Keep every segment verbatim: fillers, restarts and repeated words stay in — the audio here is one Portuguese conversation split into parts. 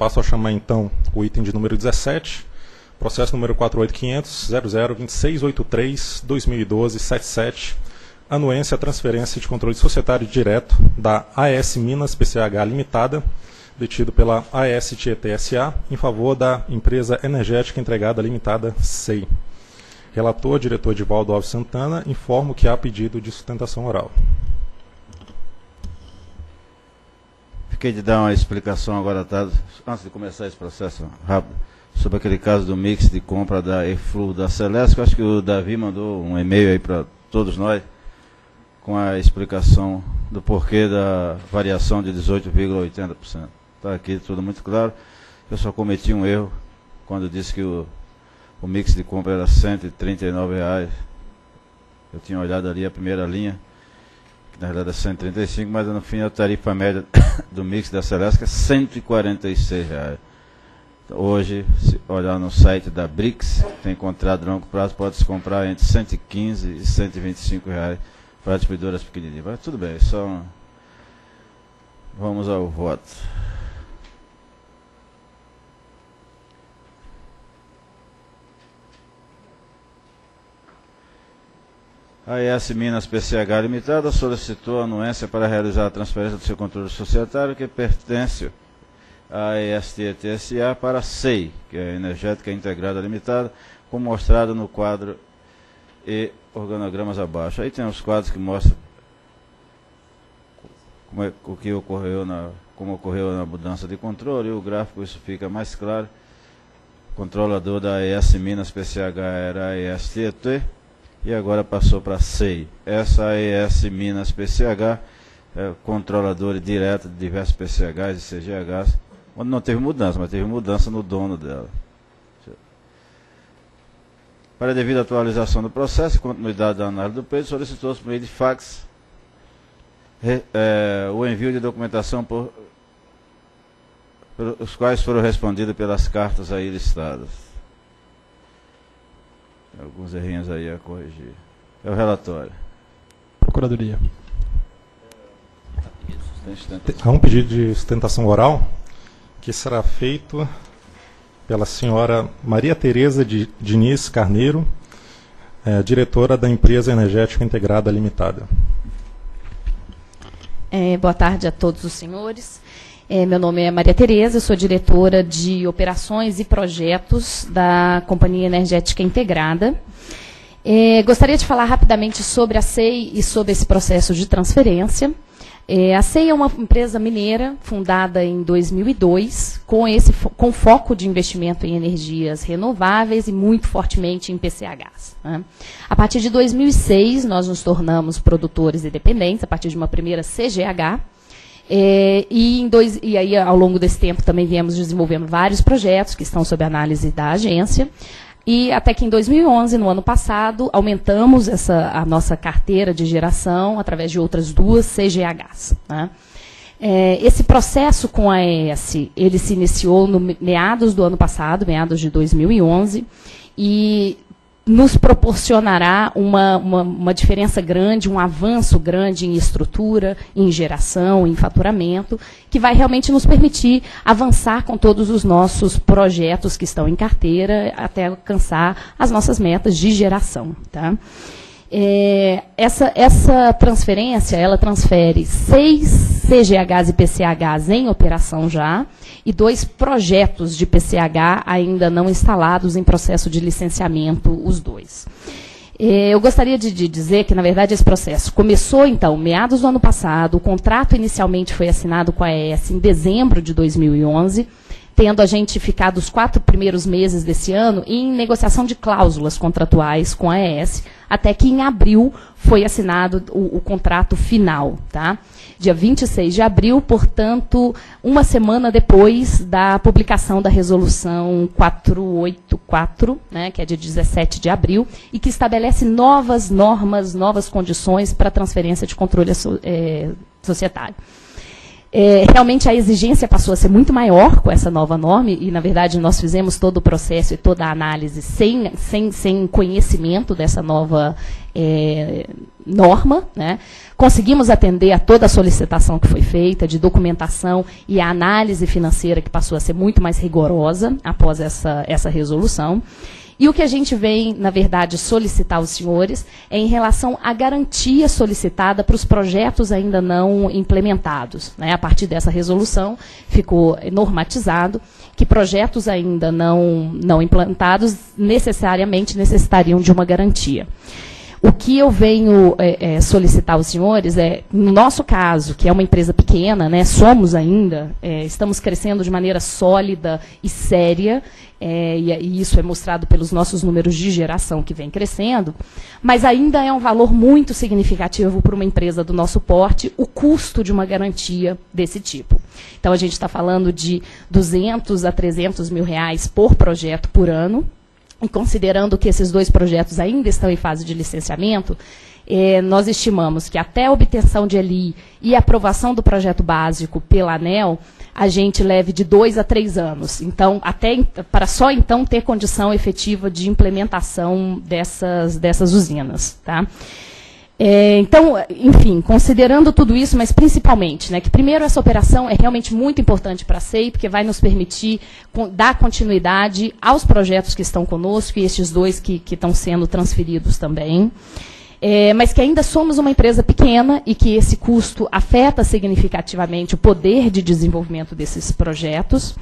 Passo a chamar, então, o item de número dezessete, processo número quatro oito cinco zero zero zero dois seis oito três dois mil e doze sete sete, anuência à transferência de controle societário direto da A E S Minas P C H Limitada, detido pela A E S Tietê S A, em favor da Empresa Energética Integrada Limitada, C E I. Relator, diretor Edvaldo Alves Santana, informo que há pedido de sustentação oral. Fiquei de dar uma explicação agora à tarde, antes de começar esse processo rápido, sobre aquele caso do mix de compra da E F L U da Celesc. Acho que o Davi mandou um e-mail aí para todos nós, com a explicação do porquê da variação de dezoito vírgula oitenta por cento. Está aqui tudo muito claro. Eu só cometi um erro quando disse que o, o mix de compra era cento e trinta e nove reais. Eu tinha olhado ali a primeira linha, que na verdade é cento e trinta e cinco reais, mas no fim a tarifa média do mix da Celesc é cento e quarenta e seis reais. Hoje, se olhar no site da Brics, tem contrato de longo prazo, pode-se comprar entre cento e quinze e cento e vinte e cinco reais para distribuidoras pequenininhas. Mas tudo bem, só um... Vamos ao voto. A AES Minas P C H Limitada solicitou anuência para realizar a transferência do seu controle societário que pertence à AES Tietê S A para a C E I, que é a Energética Integrada Limitada, como mostrado no quadro e organogramas abaixo. Aí tem os quadros que mostram como é, o que ocorreu na, como ocorreu na mudança de controle, e o gráfico isso fica mais claro. O controlador da AES Minas P C H era a AES Tietê e agora passou para a C E I. Essa AES Minas P C H é controladora direta de diversos P C Hs e C G Hs, onde não teve mudança, mas teve mudança no dono dela. Para a devida atualização do processo e continuidade da análise do pleito, solicitou-se por meio de fax re, é, o envio de documentação, por, pelos quais foram respondidos pelas cartas aí listadas. Tem alguns errinhos aí a corrigir. É o relatório. Procuradoria. Há um pedido de sustentação oral que será feito pela senhora Maria Tereza Diniz Carneiro, é, diretora da Empresa Energética Integrada Limitada. É, boa tarde a todos os senhores. É, meu nome é Maria Tereza, sou diretora de Operações e Projetos da Companhia Energética Integrada. É, gostaria de falar rapidamente sobre a C E I e sobre esse processo de transferência. É, a C E I é uma empresa mineira fundada em dois mil e dois, com, esse, com foco de investimento em energias renováveis e muito fortemente em P C Hs. Né? A partir de dois mil e seis, nós nos tornamos produtores independentes, a partir de uma primeira C G H, é, e, em dois, e aí ao longo desse tempo também viemos desenvolvendo vários projetos que estão sob análise da agência. E até que em dois mil e onze, no ano passado, aumentamos essa, a nossa carteira de geração através de outras duas C G Hs. Né? É, esse processo com a AES, ele se iniciou no meados do ano passado, meados de dois mil e onze, e nos proporcionará uma, uma, uma diferença grande, um avanço grande em estrutura, em geração, em faturamento, que vai realmente nos permitir avançar com todos os nossos projetos que estão em carteira, até alcançar as nossas metas de geração. Tá? É, essa, essa transferência, ela transfere seis C G Hs e P C Hs em operação já, e dois projetos de P C H ainda não instalados em processo de licenciamento, os dois. Eu gostaria de dizer que, na verdade, esse processo começou, então, meados do ano passado. O contrato inicialmente foi assinado com a AES em dezembro de dois mil e onze, tendo a gente ficado os quatro primeiros meses desse ano em negociação de cláusulas contratuais com a AES, até que em abril foi assinado o, o contrato final, tá? Dia vinte e seis de abril, portanto, uma semana depois da publicação da resolução quatrocentos e oitenta e quatro, né, que é de dezessete de abril, e que estabelece novas normas, novas condições para transferência de controle so, é, societário. É, realmente a exigência passou a ser muito maior com essa nova norma e, na verdade, nós fizemos todo o processo e toda a análise sem, sem, sem conhecimento dessa nova é, norma, né? Conseguimos atender a toda a solicitação que foi feita de documentação e a análise financeira que passou a ser muito mais rigorosa após essa, essa resolução. E o que a gente vem, na verdade, solicitar aos senhores é em relação à garantia solicitada para os projetos ainda não implementados, né? A partir dessa resolução, ficou normatizado que projetos ainda não, não implantados necessariamente necessitariam de uma garantia. O que eu venho é, é, solicitar aos senhores é, no nosso caso, que é uma empresa pequena, né, somos ainda, é, estamos crescendo de maneira sólida e séria, é, e, e isso é mostrado pelos nossos números de geração que vem crescendo, mas ainda é um valor muito significativo para uma empresa do nosso porte, o custo de uma garantia desse tipo. Então, a gente está falando de duzentos a trezentos mil reais por projeto por ano. E considerando que esses dois projetos ainda estão em fase de licenciamento, eh, nós estimamos que até a obtenção de L I e aprovação do projeto básico pela ANEEL, a gente leve de dois a três anos. Então, até para só então ter condição efetiva de implementação dessas, dessas usinas, tá? É, então, enfim, considerando tudo isso, mas principalmente, né, que primeiro essa operação é realmente muito importante para a C E I, porque vai nos permitir dar continuidade aos projetos que estão conosco e estes dois que, que estão sendo transferidos também. É, mas que ainda somos uma empresa pequena e que esse custo afeta significativamente o poder de desenvolvimento desses projetos.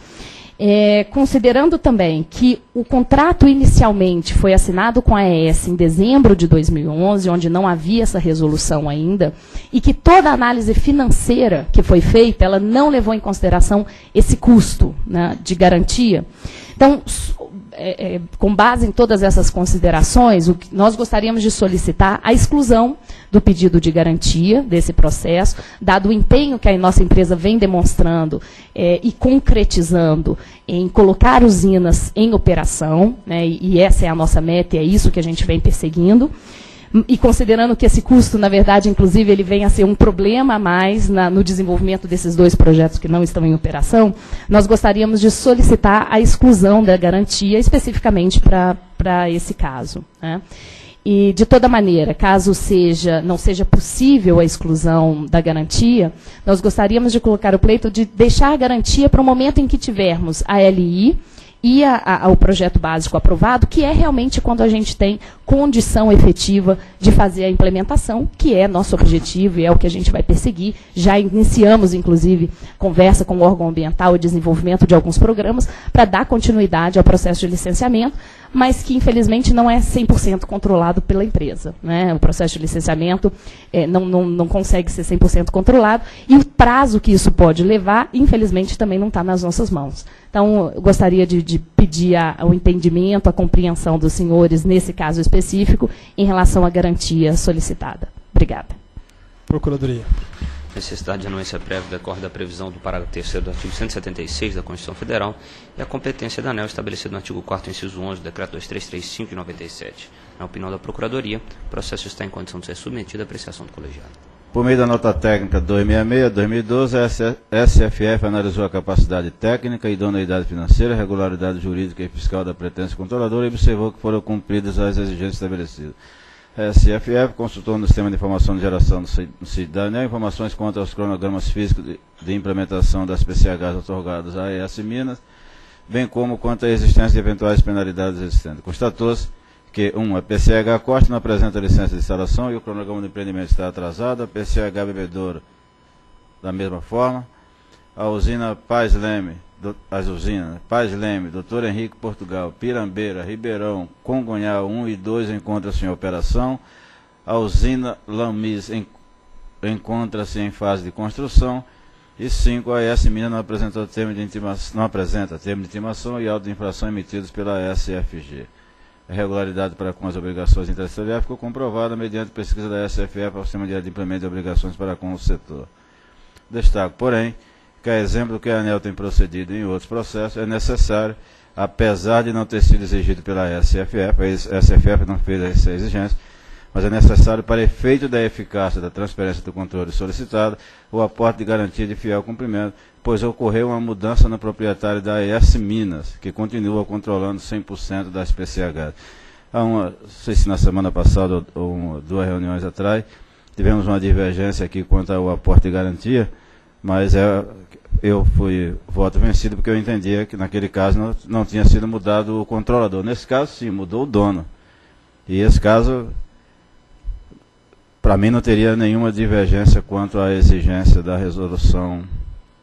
É, considerando também que o contrato inicialmente foi assinado com a AES em dezembro de dois mil e onze, onde não havia essa resolução ainda, e que toda a análise financeira que foi feita, ela não levou em consideração esse custo, né, de garantia. Então, é, é, com base em todas essas considerações, o que nós gostaríamos de solicitar a exclusão do pedido de garantia desse processo, dado o empenho que a nossa empresa vem demonstrando é, e concretizando em colocar usinas em operação, né, e essa é a nossa meta e é isso que a gente vem perseguindo, e considerando que esse custo, na verdade, inclusive, ele vem a ser um problema a mais na, no desenvolvimento desses dois projetos que não estão em operação, nós gostaríamos de solicitar a exclusão da garantia especificamente para esse caso, né? E, de toda maneira, caso seja, não seja possível a exclusão da garantia, nós gostaríamos de colocar o pleito de deixar a garantia para o momento em que tivermos a L I e a, a, o projeto básico aprovado, que é realmente quando a gente tem condição efetiva de fazer a implementação, que é nosso objetivo e é o que a gente vai perseguir. Já iniciamos, inclusive, conversa com o órgão ambiental e desenvolvimento de alguns programas para dar continuidade ao processo de licenciamento, mas que, infelizmente, não é cem por cento controlado pela empresa, né? O processo de licenciamento é, não, não, não consegue ser cem por cento controlado, e o prazo que isso pode levar, infelizmente, também não está nas nossas mãos. Então, eu gostaria de, de pedir a, o entendimento, a compreensão dos senhores, nesse caso específico, em relação à garantia solicitada. Obrigada. Procuradoria. Necessidade de anuência prévia decorre da previsão do parágrafo terceiro do artigo cento e setenta e seis da Constituição Federal e a competência da ANEEL estabelecida no artigo quarto, inciso onze, do decreto dois mil trezentos e trinta e cinco de noventa e sete. Na opinião da Procuradoria, o processo está em condição de ser submetido à apreciação do colegiado. Por meio da nota técnica duzentos e sessenta e seis barra dois mil e doze, a S F F analisou a capacidade técnica, idoneidade financeira, regularidade jurídica e fiscal da pretensa controladora e observou que foram cumpridas as exigências estabelecidas. A S F F consultou no sistema de informação de geração do CIDA, ANEEL, informações quanto aos cronogramas físicos de, de implementação das P C Hs otorgadas à A E S Minas, bem como quanto à existência de eventuais penalidades existentes. Constatou-se que, um, a P C H Costa não apresenta licença de instalação e o cronograma do empreendimento está atrasado, a P C H Bebedouro, da mesma forma, a usina Paz Leme, do, as usinas Paz Leme, doutor Henrique Portugal, Pirambeira, Ribeirão, Congonhal um e dois encontram-se em operação, a usina Lamis en, encontra-se em fase de construção, e cinco, a AES Minas não, apresentou termo de intimação, não apresenta termo de intimação e auto de infração emitidos pela S F G. A regularidade para com as obrigações intersetoriais ficou comprovada mediante pesquisa da S F F ao sistema de implemento de obrigações para com o setor. Destaco, porém, que a exemplo do que a ANEEL tem procedido em outros processos, é necessário, apesar de não ter sido exigido pela S F F, a S F F não fez essa exigência, mas é necessário para efeito da eficácia da transferência do controle solicitado o aporte de garantia de fiel cumprimento, pois ocorreu uma mudança no proprietário da A E S Minas, que continua controlando cem por cento das P C H. Há uma, não sei se na semana passada ou uma, duas reuniões atrás, tivemos uma divergência aqui quanto ao aporte de garantia, mas é, eu fui voto vencido porque eu entendia que naquele caso não, não tinha sido mudado o controlador. Nesse caso, sim, mudou o dono. E esse caso, para mim, não teria nenhuma divergência quanto à exigência da resolução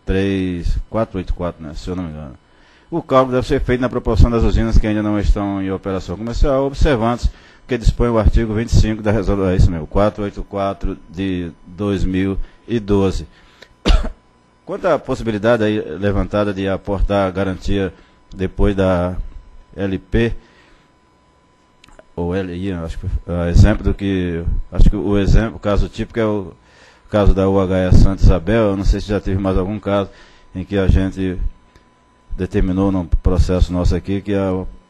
três mil quatrocentos e oitenta e quatro, né, se eu não me engano. O cálculo deve ser feito na proporção das usinas que ainda não estão em operação comercial, observantes que dispõe o artigo vinte e cinco da resolução, é isso mesmo, quatrocentos e oitenta e quatro de dois mil e doze. Quanto à possibilidade aí levantada de aportar garantia depois da L P, ou L I, acho que uh, exemplo do que. Acho que o exemplo, o caso típico é o caso da U H S Santa Isabel. Eu não sei se já teve mais algum caso em que a gente determinou num processo nosso aqui que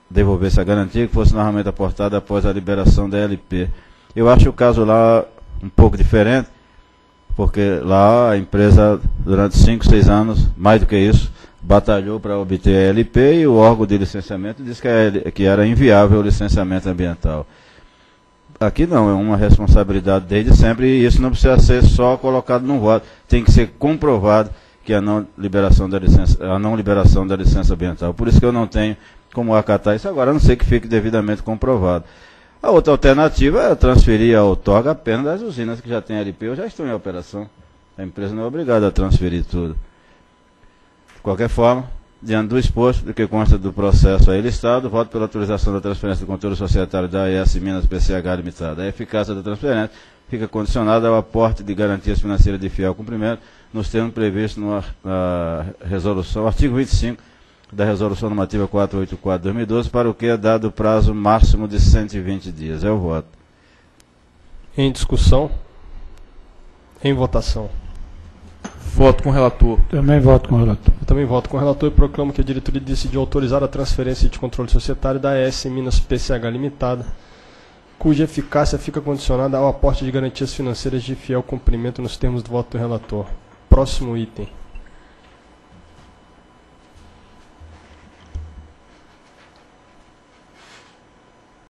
devolvesse a garantia que fosse novamente aportada após a liberação da L P. Eu acho o caso lá um pouco diferente, porque lá a empresa, durante cinco, seis anos, mais do que isso, batalhou para obter a L P e o órgão de licenciamento disse que era inviável o licenciamento ambiental. Aqui não, é uma responsabilidade desde sempre e isso não precisa ser só colocado num voto, tem que ser comprovado que a não liberação da licença, a não liberação da licença ambiental. Por isso que eu não tenho como acatar isso agora, a não ser que fique devidamente comprovado. A outra alternativa é transferir a outorga apenas das usinas que já têm L P ou já estão em operação. A empresa não é obrigada a transferir tudo. De qualquer forma, diante do exposto, do que consta do processo aí listado, voto pela autorização da transferência do controle societário da A E S Minas P C H Limitada. A eficácia da transferência fica condicionada ao aporte de garantias financeiras de fiel cumprimento, nos termos previstos na, na resolução, artigo vinte e cinco da resolução normativa quatrocentos e oitenta e quatro de dois mil e doze, para o que é dado o prazo máximo de cento e vinte dias. É o voto. Em discussão. Em votação. Voto com o relator. Também voto com o relator. Eu também voto com o relator e proclamo que a diretoria decidiu autorizar a transferência de controle societário da A E S Minas P C H Limitada, cuja eficácia fica condicionada ao aporte de garantias financeiras de fiel cumprimento nos termos do voto do relator. Próximo item.